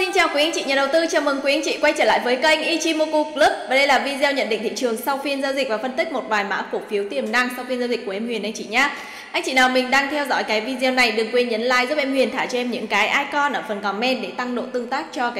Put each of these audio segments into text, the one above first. Xin chào quý anh chị nhà đầu tư, chào mừng quý anh chị quay trở lại với kênh Ichimoku Club. Và đây là video nhận định thị trường sau phiên giao dịch và phân tích một vài mã cổ phiếu tiềm năng sau phiên giao dịch của em Huyền anh chị nhé. Anh chị nào mình đang theo dõi cái video này đừng quên nhấn like giúp em Huyền, thả cho em những cái icon ở phần comment để tăng độ tương tác cho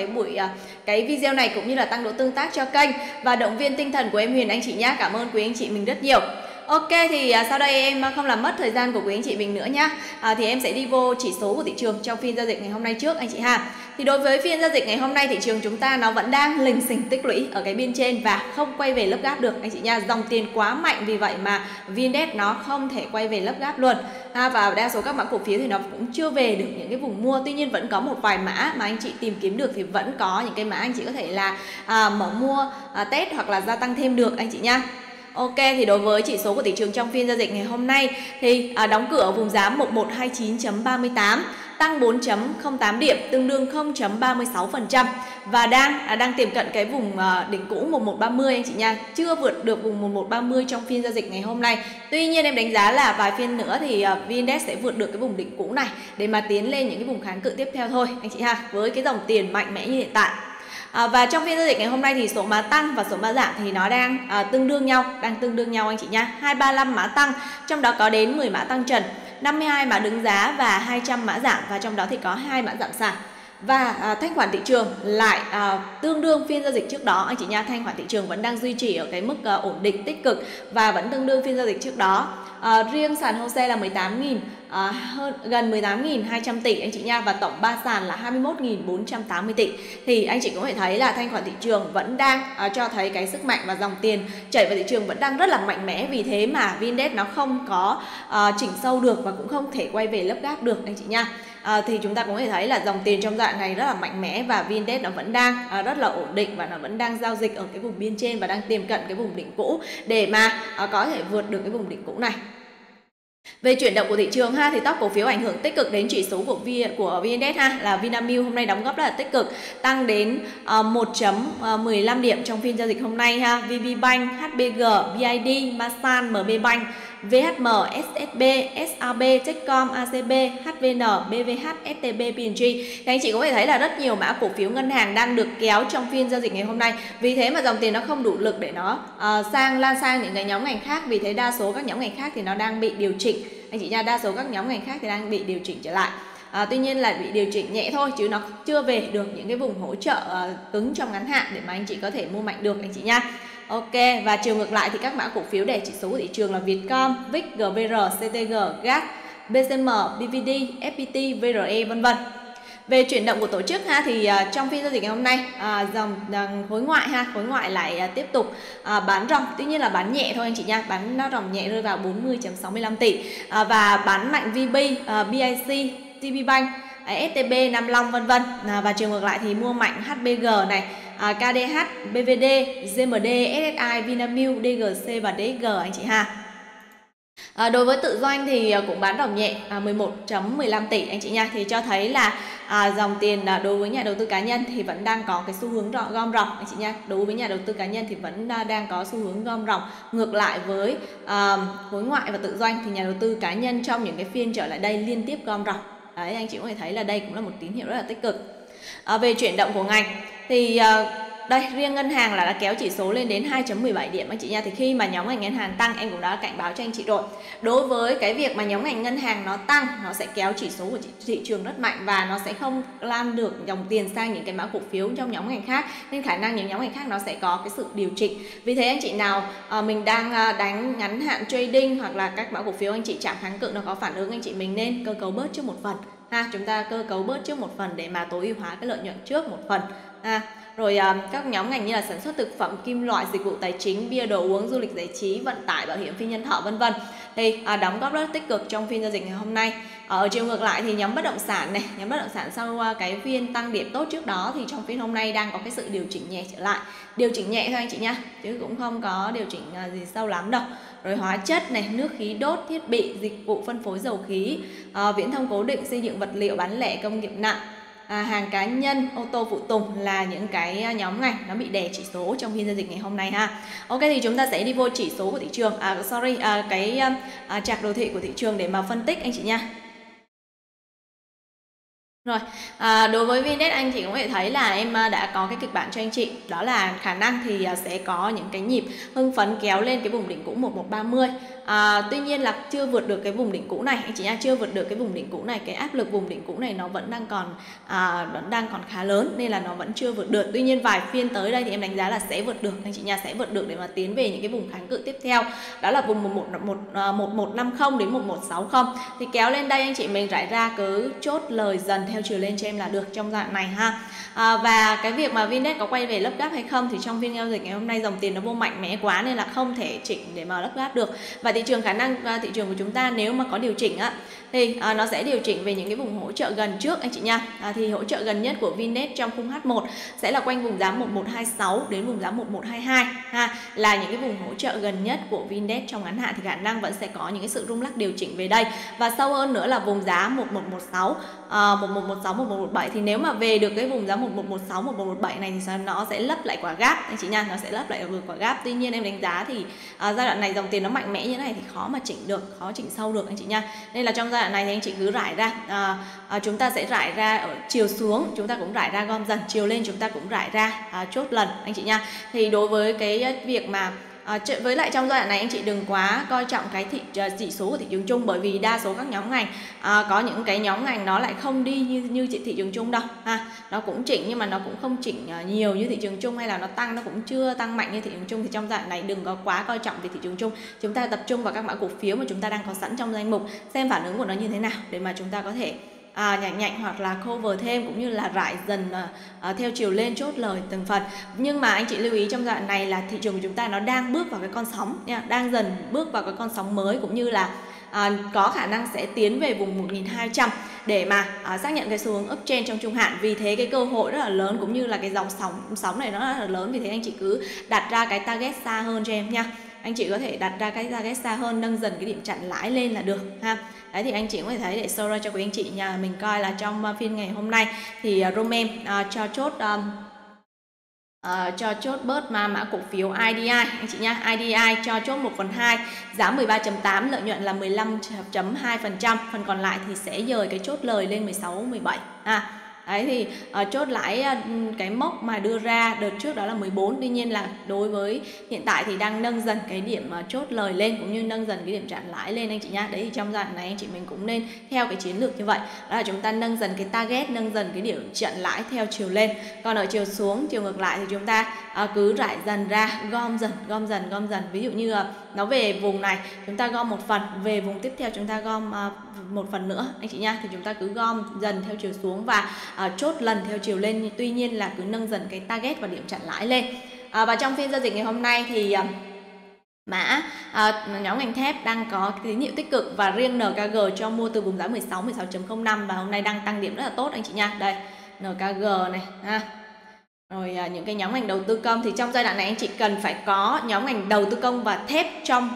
cái video này cũng như là tăng độ tương tác cho kênh và động viên tinh thần của em Huyền anh chị nhé. Cảm ơn quý anh chị mình rất nhiều. Ok, thì sau đây em không làm mất thời gian của quý anh chị mình nữa nhá. Thì em sẽ đi vô chỉ số của thị trường trong phiên giao dịch ngày hôm nay trước anh chị ha. Thì đối với phiên giao dịch ngày hôm nay, thị trường chúng ta nó vẫn đang lình xình tích lũy ở cái biên trên và không quay về lớp gáp được anh chị nha. Dòng tiền quá mạnh vì vậy mà VN-Index nó không thể quay về lớp gáp luôn. Và đa số các mã cổ phiếu thì nó cũng chưa về được những cái vùng mua. Tuy nhiên vẫn có một vài mã mà anh chị tìm kiếm được, thì vẫn có những cái mã anh chị có thể là mở mua test hoặc là gia tăng thêm được anh chị nha. Ok, thì đối với chỉ số của thị trường trong phiên giao dịch ngày hôm nay thì đóng cửa ở vùng giá 1129.38, tăng 4.08 điểm, tương đương 0.36% và đang tiềm cận cái vùng đỉnh cũ 1130 anh chị nha, chưa vượt được vùng 1130 trong phiên giao dịch ngày hôm nay. Tuy nhiên em đánh giá là vài phiên nữa thì VN-Index sẽ vượt được cái vùng đỉnh cũ này để mà tiến lên những cái vùng kháng cự tiếp theo thôi anh chị ha, với cái dòng tiền mạnh mẽ như hiện tại. Và trong phiên giao dịch ngày hôm nay thì số mã tăng và số mã giảm thì nó đang tương đương nhau anh chị nha. 235 mã tăng, trong đó có đến 10 mã tăng trần, 52 mã đứng giá và 200 mã giảm, và trong đó thì có 2 mã giảm sàn. Và thanh khoản thị trường lại tương đương phiên giao dịch trước đó anh chị nha. Thanh khoản thị trường vẫn đang duy trì ở cái mức ổn định tích cực và vẫn tương đương phiên giao dịch trước đó. Riêng sàn HOSE là 18.000 gần 18.200 tỷ anh chị nha, và tổng 3 sàn là 21.480 tỷ. Thì anh chị cũng có thể thấy là thanh khoản thị trường vẫn đang cho thấy cái sức mạnh và dòng tiền chảy vào thị trường vẫn đang rất là mạnh mẽ. Vì thế mà VN-Index nó không có chỉnh sâu được và cũng không thể quay về lớp gáp được anh chị nha. Thì chúng ta cũng có thể thấy là dòng tiền trong đoạn này rất là mạnh mẽ và VN-Index nó vẫn đang rất là ổn định và nó vẫn đang giao dịch ở cái vùng biên trên và đang tiềm cận cái vùng đỉnh cũ để mà có thể vượt được cái vùng đỉnh cũ này. Về chuyển động của thị trường ha, thì top cổ phiếu ảnh hưởng tích cực đến chỉ số của VN-Index ha, là Vinamilk hôm nay đóng góp rất là tích cực, tăng đến 1.15 điểm trong phiên giao dịch hôm nay ha. VPBank, HBG, VID, Masan, MB Bank, VHM, SSB, SAB, Techcom, ACB, HVN, BVH, STB, PNG. Thì anh chị có thể thấy là rất nhiều mã cổ phiếu ngân hàng đang được kéo trong phiên giao dịch ngày hôm nay. Vì thế mà dòng tiền nó không đủ lực để nó lan sang những cái nhóm ngành khác. Vì thế đa số các nhóm ngành khác thì nó đang bị điều chỉnh anh chị nha, đa số các nhóm ngành khác thì đang bị điều chỉnh trở lại. Tuy nhiên là bị điều chỉnh nhẹ thôi chứ nó chưa về được những cái vùng hỗ trợ cứng trong ngắn hạn để mà anh chị có thể mua mạnh được anh chị nha. Ok, và chiều ngược lại thì các mã cổ phiếu để chỉ số của thị trường là Vietcom, VIX, GVR, CTG, GAC, BCM, BVD, FPT, VRE vân vân. Về chuyển động của tổ chức ha, thì trong phiên giao dịch ngày hôm nay dòng khối ngoại ha, khối ngoại lại tiếp tục bán ròng, tuy nhiên là bán nhẹ thôi anh chị nha, bán ròng nhẹ rơi vào 40.65 tỷ và bán mạnh VB, BIC, TPBank, STB, Nam Long vân vân. Và chiều ngược lại thì mua mạnh HBG này, KDH, BVD, GMD, SSI, Vinamilk, DGC và DG anh chị ha. Đối với tự doanh thì cũng bán ròng nhẹ 11.15 tỷ anh chị nha. Thì cho thấy là dòng tiền đối với nhà đầu tư cá nhân thì vẫn đang có cái xu hướng gom ròng anh chị nha. Đối với nhà đầu tư cá nhân thì vẫn đang có xu hướng gom ròng. Ngược lại với khối ngoại và tự doanh thì nhà đầu tư cá nhân trong những cái phiên trở lại đây liên tiếp gom ròng. Đấy, anh chị cũng có thể thấy là đây cũng là một tín hiệu rất là tích cực. Về chuyển động của ngành thì đây riêng ngân hàng là đã kéo chỉ số lên đến 2.17 điểm anh chị nha. Thì khi mà nhóm ngành ngân hàng tăng em cũng đã cảnh báo cho anh chị rồi. Đối với cái việc mà nhóm ngành ngân hàng nó tăng, nó sẽ kéo chỉ số của thị trường rất mạnh và nó sẽ không lan được dòng tiền sang những cái mã cổ phiếu trong nhóm ngành khác, nên khả năng những nhóm ngành khác nó sẽ có cái sự điều chỉnh. Vì thế anh chị nào mình đang đánh ngắn hạn trading hoặc là các mã cổ phiếu anh chị chạm kháng cự nó có phản ứng, anh chị mình nên cơ cấu bớt trước một phần ha. Chúng ta cơ cấu bớt trước một phần để mà tối ưu hóa cái lợi nhuận trước một phần ha. Rồi các nhóm ngành như là sản xuất thực phẩm, kim loại, dịch vụ tài chính, bia đồ uống, du lịch giải trí, vận tải, bảo hiểm, phi nhân thọ vân vân thì đóng góp rất tích cực trong phiên giao dịch ngày hôm nay. Ở chiều ngược lại thì nhóm bất động sản này, nhóm bất động sản sau cái phiên tăng điểm tốt trước đó thì trong phiên hôm nay đang có cái sự điều chỉnh nhẹ trở lại, điều chỉnh nhẹ thôi anh chị nha, chứ cũng không có điều chỉnh gì sâu lắm đâu. Rồi hóa chất này, nước khí đốt, thiết bị, dịch vụ phân phối dầu khí, viễn thông cố định, xây dựng vật liệu, bán lẻ, công nghiệp nặng, hàng cá nhân, ô tô phụ tùng là những cái nhóm ngành nó bị đè chỉ số trong phiên giao dịch ngày hôm nay ha. Ok, thì chúng ta sẽ đi vô chỉ số của thị trường, cái chart đồ thị của thị trường để mà phân tích anh chị nha. Rồi, đối với VNDex anh chị cũng có thể thấy là em đã có cái kịch bản cho anh chị. Đó là khả năng thì sẽ có những cái nhịp hưng phấn kéo lên cái vùng đỉnh cũ 1130. Tuy nhiên là chưa vượt được cái vùng đỉnh cũ này anh chị nha, chưa vượt được cái vùng đỉnh cũ này, cái áp lực vùng đỉnh cũ này nó vẫn đang còn khá lớn nên là nó vẫn chưa vượt được. Tuy nhiên vài phiên tới đây thì em đánh giá là sẽ vượt được anh chị nha, sẽ vượt được để mà tiến về những cái vùng kháng cự tiếp theo. Đó là vùng 1150 đến 1160. Thì kéo lên đây anh chị mình rải ra cứ chốt lời dần theo chiều lên cho em là được trong dạng này ha. Và cái việc mà VNDex có quay về lấp gáp hay không thì trong phiên giao dịch ngày hôm nay dòng tiền nó vô mạnh mẽ quá nên là không thể chỉnh để mà lấp gáp được. Và thị trường, khả năng thị trường của chúng ta nếu mà có điều chỉnh á thì nó sẽ điều chỉnh về những cái vùng hỗ trợ gần trước anh chị nha. Thì hỗ trợ gần nhất của VNDex trong khung H1 sẽ là quanh vùng giá 1126 đến vùng giá 1122 ha, là những cái vùng hỗ trợ gần nhất của VNDex trong ngắn hạn. Thì khả năng vẫn sẽ có những cái sự rung lắc điều chỉnh về đây và sâu hơn nữa là vùng giá 1116 1116 1117. Thì nếu mà về được cái vùng giá 1116 1117 này thì nó sẽ lấp lại quả gap anh chị nha, nó sẽ lấp lại vừa quả gap. Tuy nhiên em đánh giá thì giai đoạn này dòng tiền nó mạnh mẽ như thế này thì khó mà chỉnh được, khó chỉnh sâu được anh chị nha. Nên là trong giai đoạn này thì anh chị cứ rải ra, chúng ta sẽ rải ra ở chiều xuống, chúng ta cũng rải ra gom dần, chiều lên chúng ta cũng rải ra chốt lần anh chị nha. Thì đối với cái việc mà với lại trong giai đoạn này anh chị đừng quá coi trọng cái chỉ số của thị trường chung, bởi vì đa số các nhóm ngành có những cái nhóm ngành nó lại không đi như thị trường chung đâu ha. Nó cũng chỉnh nhưng mà nó cũng không chỉnh nhiều như thị trường chung, hay là nó tăng nó cũng chưa tăng mạnh như thị trường chung. Thì trong giai đoạn này đừng có quá coi trọng về thị trường chung, chúng ta tập trung vào các mã cổ phiếu mà chúng ta đang có sẵn trong danh mục, xem phản ứng của nó như thế nào để mà chúng ta có thể nhạy hoặc là cover thêm, cũng như là rải dần theo chiều lên chốt lời từng phần. Nhưng mà anh chị lưu ý trong đoạn này là thị trường của chúng ta nó đang bước vào cái con sóng nha, đang dần bước vào cái con sóng mới, cũng như là có khả năng sẽ tiến về vùng 1200 để mà xác nhận cái xu hướng uptrend trong trung hạn. Vì thế cái cơ hội rất là lớn, cũng như là cái dòng sóng này nó rất là lớn. Vì thế anh chị cứ đặt ra cái target xa hơn cho em nha. Anh chị có thể đặt ra cái target xa hơn, nâng dần cái điểm chặn lãi lên là được ha. Đấy thì anh chị có thể thấy, để show ra cho quý anh chị nhà mình coi là trong phiên ngày hôm nay thì Romem cho chốt bớt mã cổ phiếu IDI anh chị nha. IDI cho chốt 1/2 giá 13.8, lợi nhuận là 15.2%, phần còn lại thì sẽ dời cái chốt lời lên 16-17 ha. Đấy thì chốt lãi cái mốc mà đưa ra đợt trước đó là 14. Tuy nhiên là đối với hiện tại thì đang nâng dần cái điểm chốt lời lên, cũng như nâng dần cái điểm chặn lãi lên anh chị nha. Đấy thì trong đoạn này anh chị mình cũng nên theo cái chiến lược như vậy. Đó là chúng ta nâng dần cái target, nâng dần cái điểm chặn lãi theo chiều lên. Còn ở chiều xuống, chiều ngược lại thì chúng ta cứ rải dần ra, gom dần. Ví dụ như nó về vùng này chúng ta gom một phần, về vùng tiếp theo chúng ta gom một phần nữa anh chị nha. Thì chúng ta cứ gom dần theo chiều xuống và chốt lần theo chiều lên. Tuy nhiên là cứ nâng dần cái target và điểm chặn lãi lên. Và trong phiên giao dịch ngày hôm nay thì mã nhóm ngành thép đang có tín hiệu tích cực, và riêng NKG cho mua từ vùng giá 16, 16.05 và hôm nay đang tăng điểm rất là tốt anh chị nha. Đây NKG này ha. Rồi những cái nhóm ngành đầu tư công thì trong giai đoạn này anh chị cần phải có nhóm ngành đầu tư công và thép trong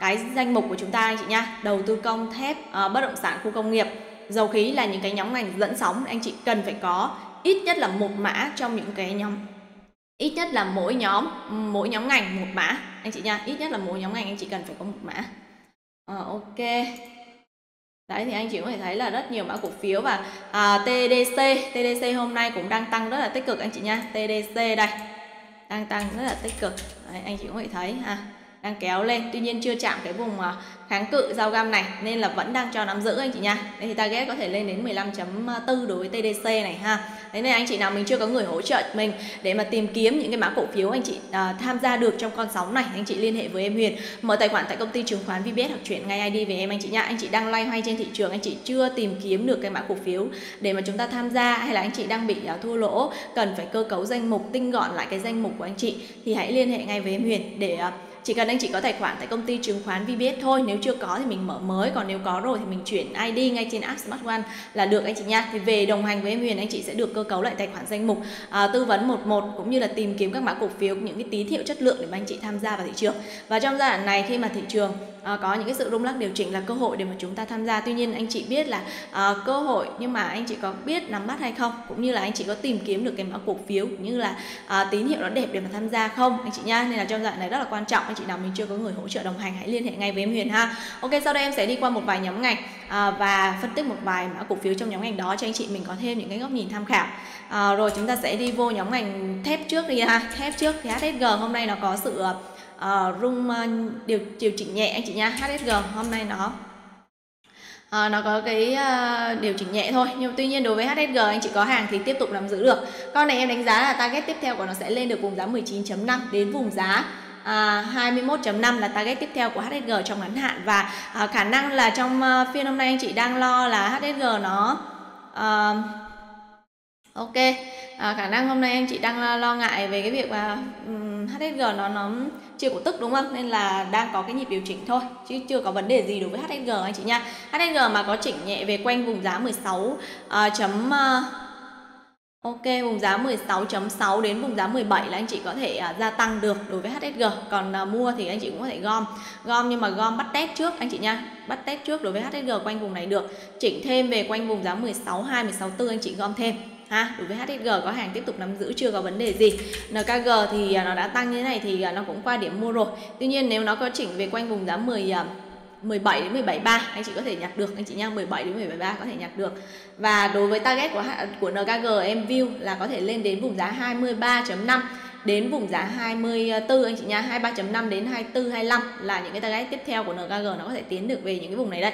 cái danh mục của chúng ta anh chị nha. Đầu tư công, thép, bất động sản, khu công nghiệp, dầu khí là những cái nhóm ngành dẫn sóng. Anh chị cần phải có ít nhất là một mã trong những cái nhóm, ít nhất là mỗi nhóm ngành một mã anh chị nha. Ít nhất là mỗi nhóm ngành anh chị cần phải có một mã. Ok. Đấy thì anh chị có thể thấy là rất nhiều mã cổ phiếu. Và TDC hôm nay cũng đang tăng rất là tích cực anh chị nha. TDC đây đang tăng rất là tích cực. Đấy, anh chị cũng có thể thấy ha, đang kéo lên. Tuy nhiên chưa chạm cái vùng kháng cự giao găm này nên là vẫn đang cho nắm giữ anh chị nha. Đây thì target có thể lên đến 15.4 đối với TDC này ha. Thế nên anh chị nào mình chưa có người hỗ trợ mình để mà tìm kiếm những cái mã cổ phiếu anh chị tham gia được trong con sóng này, anh chị liên hệ với em Huyền, mở tài khoản tại công ty chứng khoán VBS hoặc chuyển ngay ID về em anh chị nha. Anh chị đang loay hoay trên thị trường, anh chị chưa tìm kiếm được cái mã cổ phiếu để mà chúng ta tham gia, hay là anh chị đang bị thua lỗ, cần phải cơ cấu danh mục, tinh gọn lại cái danh mục của anh chị, thì hãy liên hệ ngay với em Huyền. Để chỉ cần anh chị có tài khoản tại công ty chứng khoán VBS thôi, nếu chưa có thì mình mở mới, còn nếu có rồi thì mình chuyển ID ngay trên app Smart One là được anh chị nha. Thì về đồng hành với em Huyền, anh chị sẽ được cơ cấu lại tài khoản danh mục, tư vấn một cũng như là tìm kiếm các mã cổ phiếu, những cái tín hiệu chất lượng để mà anh chị tham gia vào thị trường. Và trong giai đoạn này khi mà thị trường có những cái sự rung lắc điều chỉnh là cơ hội để mà chúng ta tham gia. Tuy nhiên anh chị biết là cơ hội, nhưng mà anh chị có biết nắm bắt hay không, cũng như là anh chị có tìm kiếm được cái mã cổ phiếu cũng như là tín hiệu nó đẹp để mà tham gia không anh chị nha. Nên là trong đoạn này rất là quan trọng, anh chị nào mình chưa có người hỗ trợ đồng hành hãy liên hệ ngay với em Huyền ha. Ok, sau đây em sẽ đi qua một vài nhóm ngành và phân tích một vài mã cổ phiếu trong nhóm ngành đó cho anh chị mình có thêm những cái góc nhìn tham khảo. Rồi chúng ta sẽ đi vô nhóm ngành thép trước đi ha. Thép trước thì HSG hôm nay nó có sự điều chỉnh nhẹ anh chị nha. HSG hôm nay nó có cái điều chỉnh nhẹ thôi, nhưng tuy nhiên đối với HSG anh chị có hàng thì tiếp tục nắm giữ được. Con này em đánh giá là target tiếp theo của nó sẽ lên được vùng giá 19.5 đến vùng giá 21.5 là target tiếp theo của HSG trong ngắn hạn. Và khả năng là trong phiên hôm nay anh chị đang lo là HSG nó khả năng hôm nay anh chị đang lo ngại về cái việc mà HSG nó chưa cổ tức đúng không, nên là đang có cái nhịp điều chỉnh thôi chứ chưa có vấn đề gì đối với HSG anh chị nha. HSG mà có chỉnh nhẹ về quanh vùng giá 16.6 đến vùng giá 17 là anh chị có thể gia tăng được đối với HSG. Còn mua thì anh chị cũng có thể gom, nhưng mà gom bắt test trước anh chị nha. Bắt test trước đối với HSG quanh vùng này được, chỉnh thêm về quanh vùng giá 16.2, 16.4 anh chị gom thêm ha. Đối với HSG có hàng tiếp tục nắm giữ, chưa có vấn đề gì. NKG thì nó đã tăng như thế này thì nó cũng qua điểm mua rồi. Tuy nhiên nếu nó có chỉnh về quanh vùng giá 17 đến 17.3 anh chị có thể nhặt được anh chị nha. 17 đến 17.3 có thể nhặt được. Và đối với target của NKG em view là có thể lên đến vùng giá 23.5 đến vùng giá 24 anh chị nha. 23.5 đến 24.25 là những cái target tiếp theo của NKG, nó có thể tiến được về những cái vùng này đây.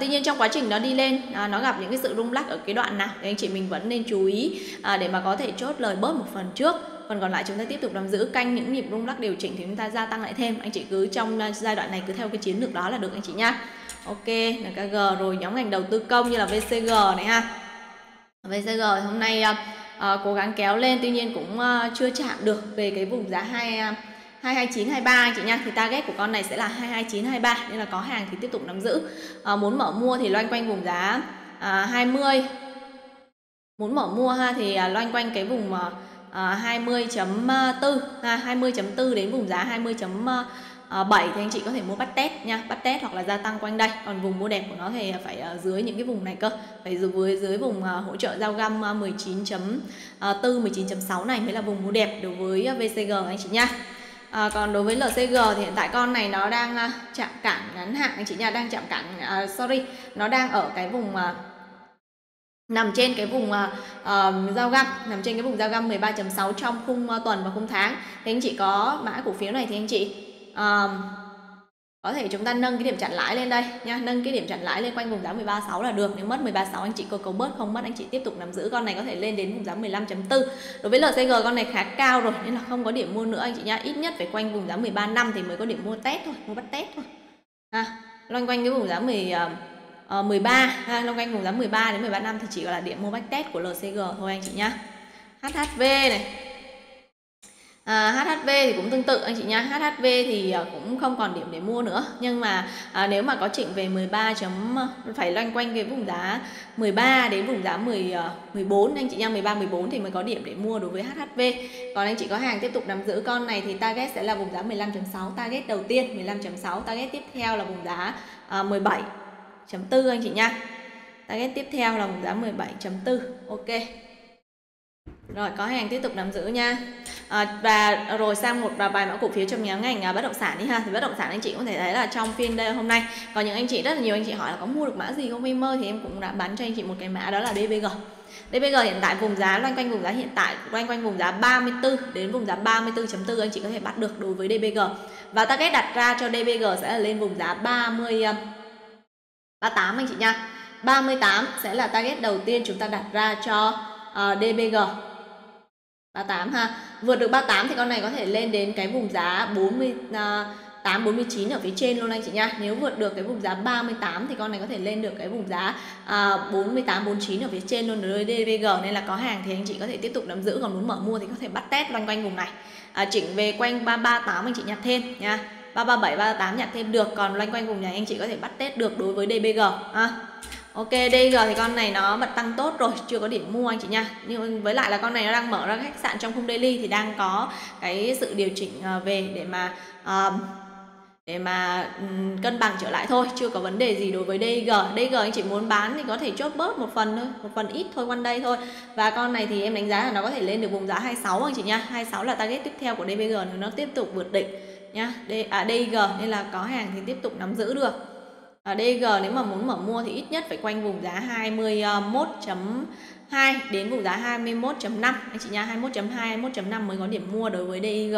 Tuy nhiên trong quá trình nó đi lên nó gặp những cái sự rung lắc ở cái đoạn nào thì anh chị mình vẫn nên chú ý để mà có thể chốt lời bớt một phần trước. Phần còn lại chúng ta tiếp tục nắm giữ, canh những nhịp rung lắc điều chỉnh thì chúng ta gia tăng lại thêm. Anh chị cứ trong giai đoạn này cứ theo cái chiến lược đó là được anh chị nhá. Ok, NKG rồi. Nhóm ngành đầu tư công như là VCG này ha. VCG hôm nay cố gắng kéo lên, tuy nhiên cũng chưa chạm được về cái vùng giá 22923 anh chị nha. Thì target của con này sẽ là 22923 nên là có hàng thì tiếp tục nắm giữ. Muốn mở mua thì loanh quanh vùng giá 20. Muốn mở mua ha thì loanh quanh cái vùng 20.4 20.4 đến vùng giá 20.7 thì anh chị có thể mua bắt test nha, bắt test hoặc là gia tăng quanh đây. Còn vùng mua đẹp của nó thì phải ở dưới những cái vùng này cơ, phải dưới vùng hỗ trợ giao găm 19.4 19.6 này mới là vùng mua đẹp đối với VCG anh chị nha. Còn đối với LCG thì hiện tại con này nó đang chạm cản ngắn hạn anh chị nha, đang chạm cản nó đang ở cái vùng nằm trên cái vùng giao găm, nằm trên cái vùng giao găm 13.6 trong khung tuần và khung tháng. Thì anh chị có mã cổ phiếu này thì anh chị có thể chúng ta nâng cái điểm chặn lãi lên đây nha, nâng cái điểm chặn lãi lên quanh vùng giá 13.6 là được. Nếu mất 13.6 anh chị cơ cấu bớt, không mất anh chị tiếp tục nắm giữ. Con này có thể lên đến vùng giá 15.4. Đối với LCG con này khá cao rồi nên là không có điểm mua nữa anh chị nha, ít nhất phải quanh vùng giá 13.5 thì mới có điểm mua test thôi, mua bắt test thôi. Loanh quanh cái vùng giá 13 đến 13.5 thì chỉ gọi là điểm mua back test của LCG thôi anh chị nhá. HHV này. HHV thì cũng tương tự anh chị nhá. HHV thì cũng không còn điểm để mua nữa, nhưng mà nếu mà có chỉnh về 13. Phải loanh quanh cái vùng giá 13 đến vùng giá 14 anh chị nhá, 13 14 thì mới có điểm để mua đối với HHV. Còn anh chị có hàng tiếp tục nắm giữ. Con này thì target sẽ là vùng giá 15.6, target đầu tiên 15.6, target tiếp theo là vùng giá 17.4 anh chị nha. Target tiếp theo là vùng giá 17.4. Ok. Rồi có hàng tiếp tục nắm giữ nha. Và rồi sang một vài mã cổ phiếu trong nhóm ngành bất động sản đi ha. Thì bất động sản anh chị cũng thể thấy là trong phiên đây hôm nay có những anh chị, rất là nhiều anh chị hỏi là có mua được mã gì không em ơi, thì em cũng đã bán cho anh chị một cái mã đó là DBG. DBG hiện tại vùng giá loanh quanh vùng giá hiện tại loanh quanh vùng giá 34 đến vùng giá 34.4 anh chị có thể bắt được đối với DBG. Và target đặt ra cho DBG sẽ là lên vùng giá 38 anh chị nha. 38 sẽ là target đầu tiên chúng ta đặt ra cho DBG. 38 ha. Vượt được 38 thì con này có thể lên đến cái vùng giá 48 49 ở phía trên luôn anh chị nha. Nếu vượt được cái vùng giá 38 thì con này có thể lên được cái vùng giá 48 49 ở phía trên luôn đối với DBG, nên là có hàng thì anh chị có thể tiếp tục nắm giữ. Còn muốn mở mua thì có thể bắt test loanh quanh vùng này. Chỉnh về quanh 338 anh chị nhặt thêm nha. 337, 338 nhặt thêm được. Còn loanh quanh vùng này anh chị có thể bắt test được đối với DBG ha. Ok, DG thì con này nó bật tăng tốt rồi, chưa có điểm mua anh chị nha. Nhưng với lại là con này nó đang mở ra khách sạn trong khung daily thì đang có cái sự điều chỉnh về để mà để mà cân bằng trở lại thôi, chưa có vấn đề gì đối với DG. DG anh chị muốn bán thì có thể chốt bớt một phần thôi, một phần ít thôi, quanh đây thôi. Và con này thì em đánh giá là nó có thể lên được vùng giá 26 anh chị nha. 26 là target tiếp theo của DBG nếu nó tiếp tục vượt đỉnh nha. DG nên là có hàng thì tiếp tục nắm giữ được. DG nếu mà muốn mở mua thì ít nhất phải quanh vùng giá 21.2 đến vùng giá 21.5 anh chị nha. 21.2, 21.5 mới có điểm mua đối với DIG.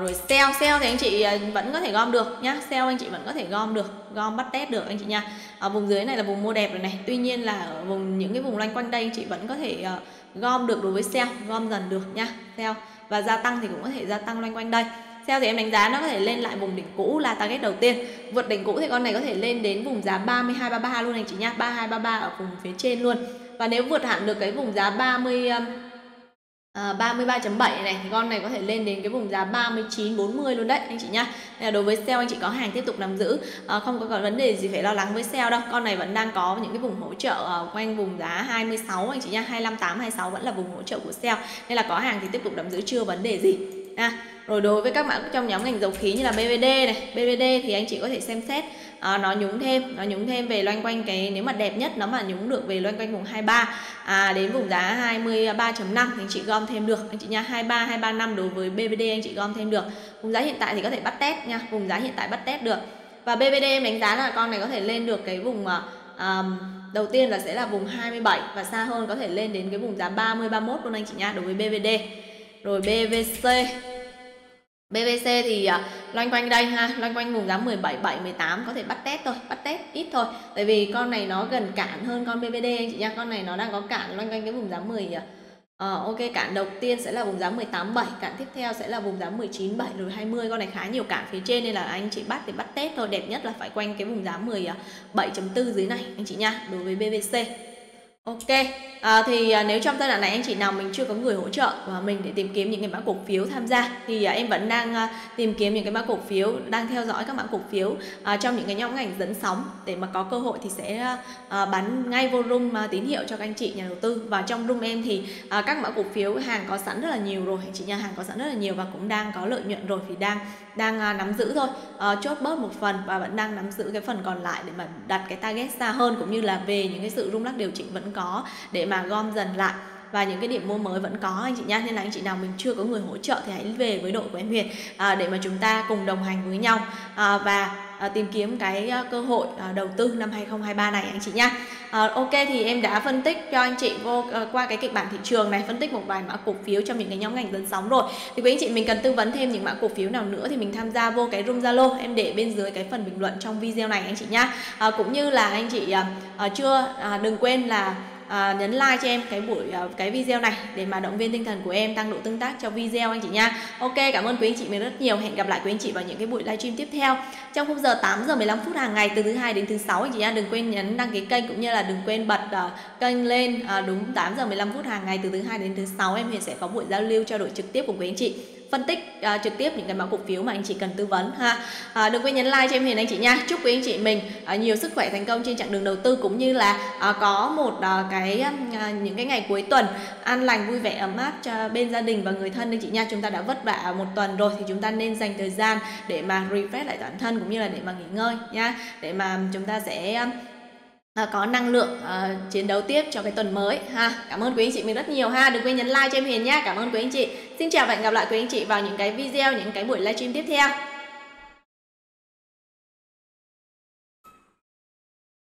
Rồi sell thì anh chị vẫn có thể gom được nhá, sell anh chị vẫn có thể gom được, gom bắt test được anh chị nha. Ở vùng dưới này là vùng mua đẹp rồi này, tuy nhiên là ở vùng những cái vùng loanh quanh đây anh chị vẫn có thể gom được đối với sell, gom dần được nhá, sell. Và gia tăng thì cũng có thể gia tăng loanh quanh đây. Sell thì em đánh giá nó có thể lên lại vùng đỉnh cũ là target đầu tiên. Vượt đỉnh cũ thì con này có thể lên đến vùng giá 32 33 luôn anh chị nha, 32 33 ở vùng phía trên luôn. Và nếu vượt hẳn được cái vùng giá 33.7 này thì con này có thể lên đến cái vùng giá 39.40 luôn đấy anh chị nhá. Đối với sell anh chị có hàng tiếp tục nắm giữ, không có vấn đề gì phải lo lắng với sell đâu. Con này vẫn đang có những cái vùng hỗ trợ quanh vùng giá 26 anh chị nhá, 25.8 26 vẫn là vùng hỗ trợ của sell, nên là có hàng thì tiếp tục nắm giữ, chưa vấn đề gì. Rồi đối với các bạn trong nhóm ngành dầu khí như là BVD này, BVD thì anh chị có thể xem xét nó nhúng thêm, về loanh quanh cái, nếu mà đẹp nhất nó mà nhúng được về loanh quanh vùng 23 đến vùng giá 23.5 thì anh chị gom thêm được anh chị nha. 23 235 đối với BVD anh chị gom thêm được. Vùng giá hiện tại thì có thể bắt test nha, vùng giá hiện tại bắt test được. Và BVD em đánh giá là con này có thể lên được cái vùng đầu tiên là sẽ là vùng 27 và xa hơn có thể lên đến cái vùng giá 30 31 luôn anh chị nha đối với BVD. Rồi BBC thì loanh quanh đây ha, loanh quanh vùng giá 17, 7, 18 có thể bắt test thôi, bắt test ít thôi. Tại vì con này nó gần cản hơn con BVD anh chị nha, con này nó đang có cản loanh quanh cái vùng giá 10. Ok, cản đầu tiên sẽ là vùng giá 18, 7, cản tiếp theo sẽ là vùng giá 19, 7 rồi 20. Con này khá nhiều cản phía trên nên là anh chị bắt thì bắt test thôi, đẹp nhất là phải quanh cái vùng giá 17.4 dưới này anh chị nha, đối với BBC. Ok, thì nếu trong giai đoạn này anh chị nào mình chưa có người hỗ trợ và mình để tìm kiếm những cái mã cổ phiếu tham gia thì em vẫn đang tìm kiếm những cái mã cổ phiếu, đang theo dõi các mã cổ phiếu trong những cái nhóm ngành dẫn sóng để mà có cơ hội thì sẽ bán ngay vô room tín hiệu cho các anh chị nhà đầu tư. Và trong room em thì các mã cổ phiếu hàng có sẵn rất là nhiều rồi anh chị nhà, hàng có sẵn rất là nhiều và cũng đang có lợi nhuận rồi thì đang nắm giữ thôi, chốt bớt một phần và vẫn đang nắm giữ cái phần còn lại để mà đặt cái target xa hơn, cũng như là về những cái sự rung lắc điều chỉnh vẫn có để mà gom dần lại và những cái điểm mua mới vẫn có anh chị nha. Nên là anh chị nào mình chưa có người hỗ trợ thì hãy về với đội của em Huyền để mà chúng ta cùng đồng hành với nhau và tìm kiếm cái cơ hội đầu tư năm 2023 này anh chị nha. Ok, thì em đã phân tích cho anh chị qua cái kịch bản thị trường này, phân tích một vài mã cổ phiếu trong những cái nhóm ngành dẫn sóng rồi. Thì quý anh chị mình cần tư vấn thêm những mã cổ phiếu nào nữa thì mình tham gia vô cái room Zalo em để bên dưới cái phần bình luận trong video này anh chị nha. Cũng như là anh chị đừng quên là nhấn like cho em cái video này để mà động viên tinh thần của em, tăng độ tương tác cho video anh chị nha. Ok, cảm ơn quý anh chị mình rất nhiều. Hẹn gặp lại quý anh chị vào những cái buổi livestream tiếp theo trong khung giờ 8 giờ 15 phút hàng ngày từ thứ Hai đến thứ Sáu anh chị nha. Đừng quên nhấn đăng ký kênh cũng như là đừng quên bật kênh lên đúng 8 giờ 15 phút hàng ngày từ thứ Hai đến thứ Sáu. Em Huyền sẽ có buổi giao lưu trao đổi trực tiếp cùng quý anh chị, phân tích trực tiếp những cái mã cổ phiếu mà anh chị cần tư vấn ha. Đừng quên nhấn like cho em Huyền anh chị nha. Chúc quý anh chị mình nhiều sức khỏe, thành công trên chặng đường đầu tư, cũng như là có một những cái ngày cuối tuần an lành, vui vẻ, ấm áp cho bên gia đình và người thân anh chị nha. Chúng ta đã vất vả một tuần rồi thì chúng ta nên dành thời gian để mà refresh lại bản thân, cũng như là để mà nghỉ ngơi nha, để mà chúng ta sẽ có năng lượng chiến đấu tiếp cho cái tuần mới ha. Cảm ơn quý anh chị mình rất nhiều ha. Đừng quên nhấn like cho em Huyền nhá. Cảm ơn quý anh chị. Xin chào và hẹn gặp lại quý anh chị vào những cái video, những cái buổi livestream tiếp theo.